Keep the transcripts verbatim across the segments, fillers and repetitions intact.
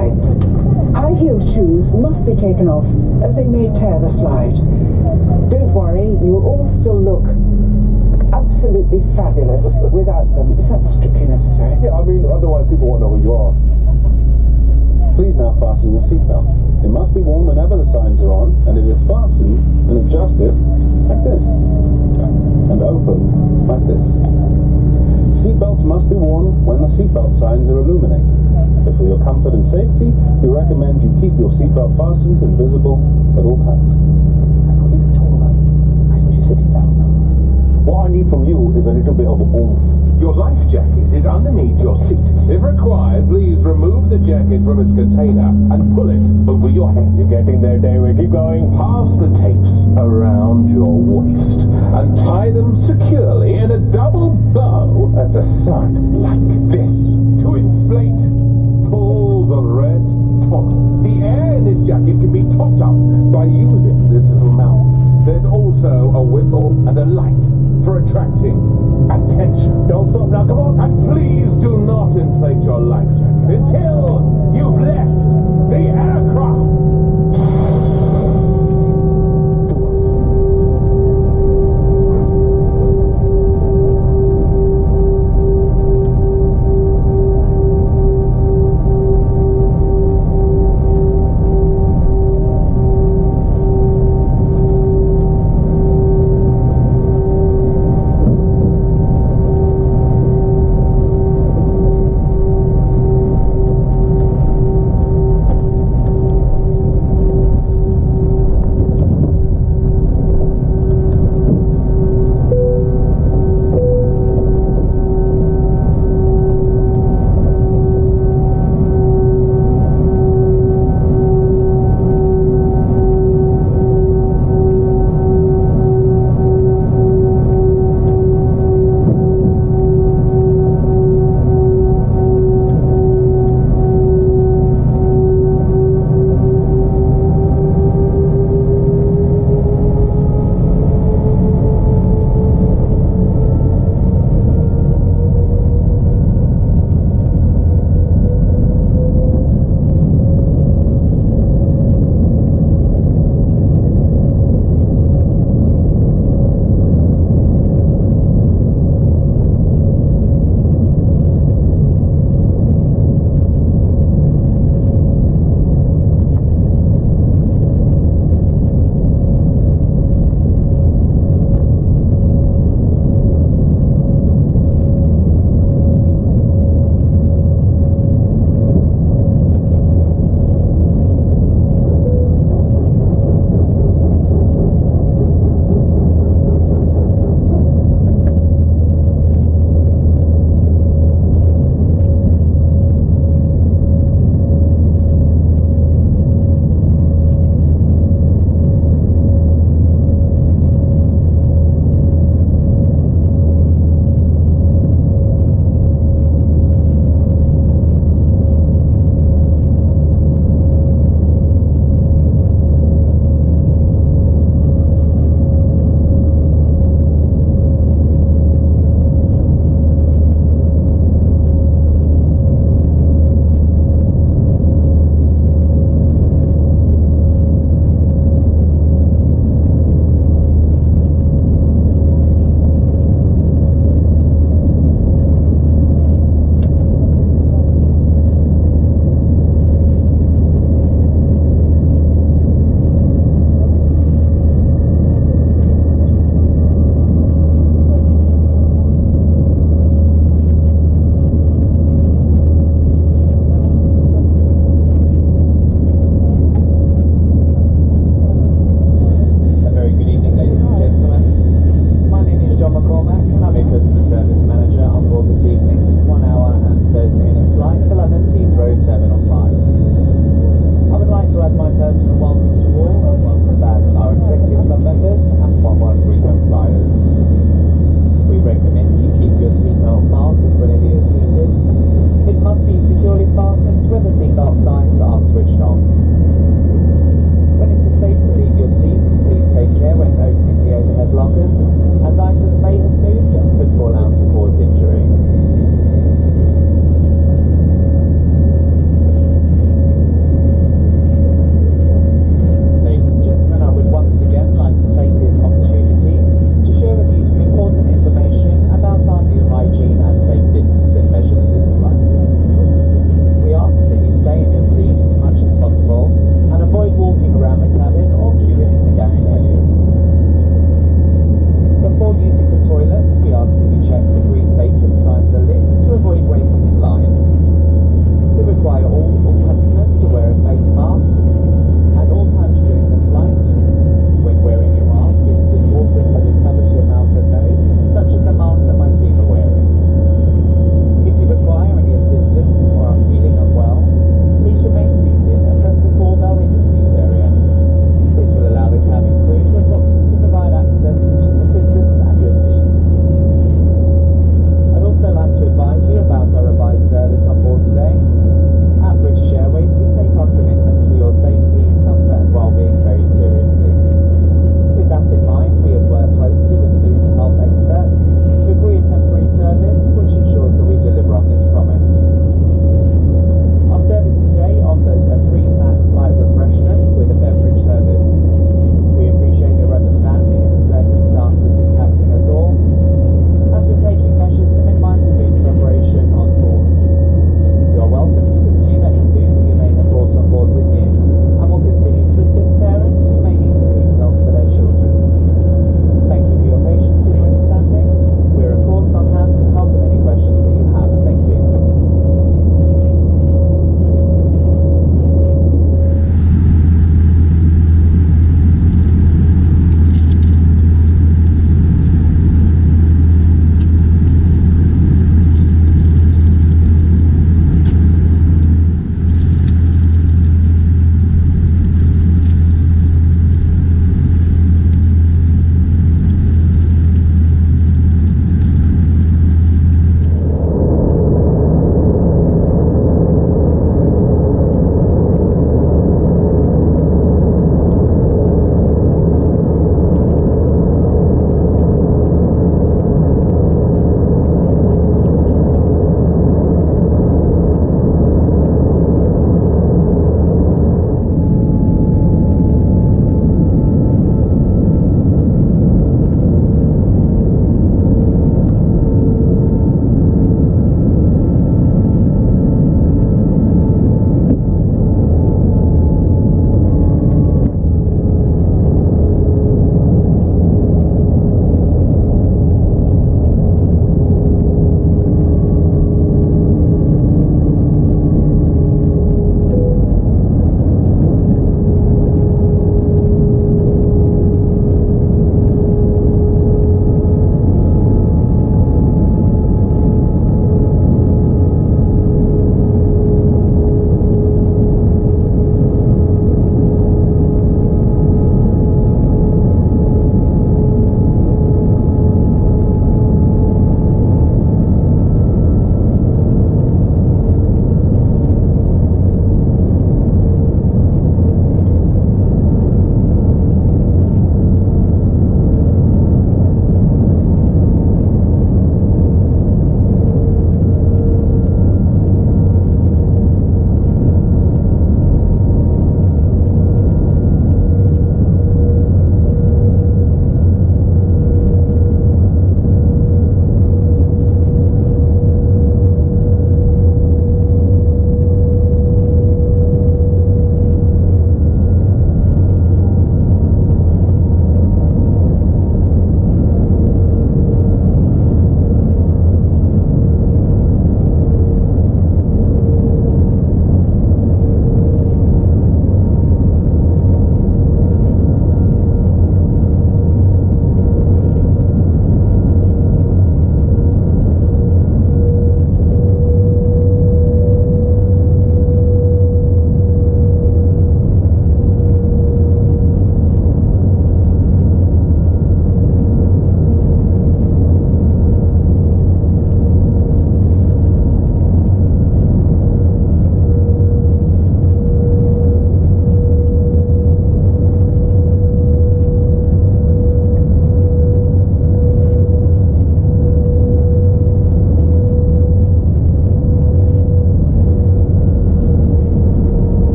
slides. High-heeled shoes must be taken off, as they may tear the slide. Don't worry, you'll all still look absolutely fabulous without them. Is that strictly necessary? Yeah, I mean, otherwise people won't know who you are. Please now fasten your seatbelt. It must be worn whenever the signs are on, and it is fastened and adjusted like this, and open like this. Seatbelts must be worn when the seatbelt signs are illuminated. But for your comfort and safety, we recommend you keep your seatbelt fastened and visible at all times. I can't even talk about it. I suppose you're sitting down now. What I need from you is a little bit of oomph. Your life jacket is underneath your seat. If required, please remove the jacket from its container and pull it over your head. You're getting there, David. Keep going. Pass the tapes around your waist and tie them securely in a double bow at the side, like this. To inflate, pull the red toggle. The air in this jacket can be topped up by using this little mouth. There's also a whistle and a light for attracting attention. Don't stop now, come on. And please do not inflate your life jacket until you've left the aircraft.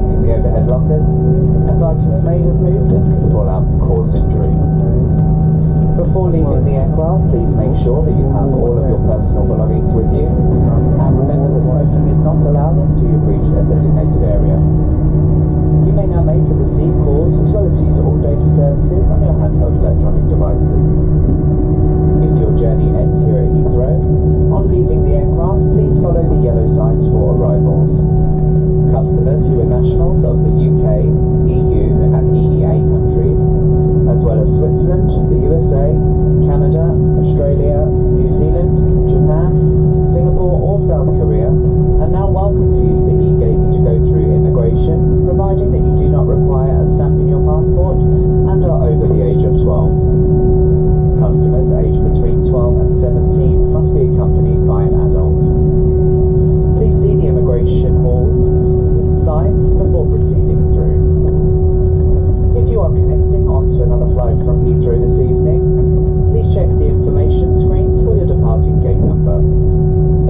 opening the overhead lockers, as items made as moved and could fall out and cause injury. Before leaving the aircraft, please make sure that you have all of your personal belongings with you, and remember that smoking is not allowed until you've reached a designated area. You may now make and receive calls, as well as use all data services on your handheld electronic devices. If your journey ends here at Heathrow, on leaving the aircraft, please follow the yellow signs for arrivals. Customers who are nationals of the U K, E U and E E A countries, as well as Switzerland, the U S A, Canada, Australia, New Zealand, Japan, Singapore or South Korea, are now welcome to use the e-gates to go through immigration, providing that you do not require a stamp in your passport and are over the age of twelve. Customers aged between twelve and seventeen must be accompanied by an adult. Please see the immigration hall signs before proceeding through. If you are connecting onto another flight from Heathrow this evening, please check the information screens for your departing gate number.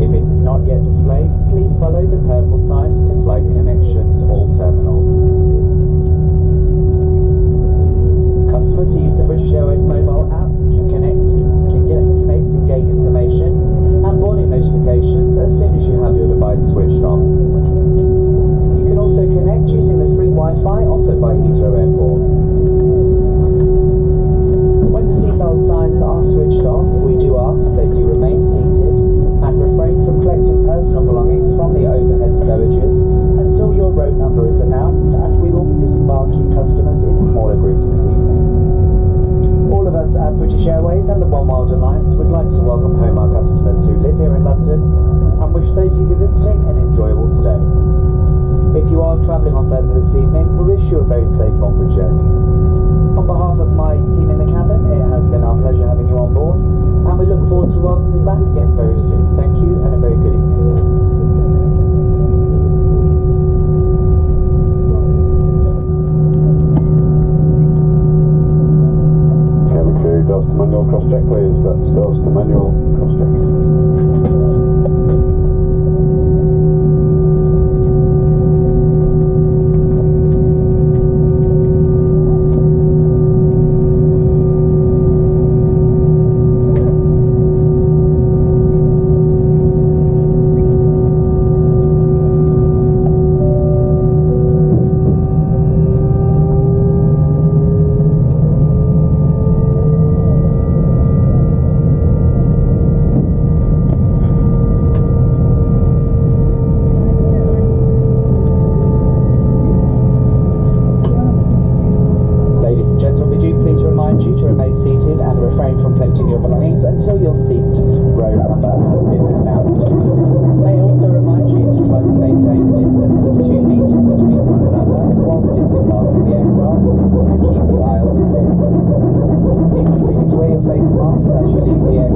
If it is not yet displayed, please follow the purple signs to flight connections or terminals. Customers who use the British Airways mobile app can connect, can get connecting gate information and boarding notifications as soon as you have your device switched on. You can also connect using the free Wi-Fi offered by Heathrow Airport. When the seatbelt signs are switched off, we do ask that you remain seated and refrain from collecting personal belongings from the overhead stowages until your row number is announced, as we will be disembarking customers in smaller groups this evening. All of us at British Airways and the Oneworld Alliance would like to welcome home our customers who live here in London and wish those who be visiting an enjoyable stay. If you are travelling on further this evening, we wish you a very safe onward journey. On behalf of my team in the cabin, it has been our pleasure having you on board, and we look forward to welcoming you back again very soon. Thank you and a very good evening. Doors to manual cross-check, please. That's doors to manual cross-check. Please continue to wear your face masks as you leave the air.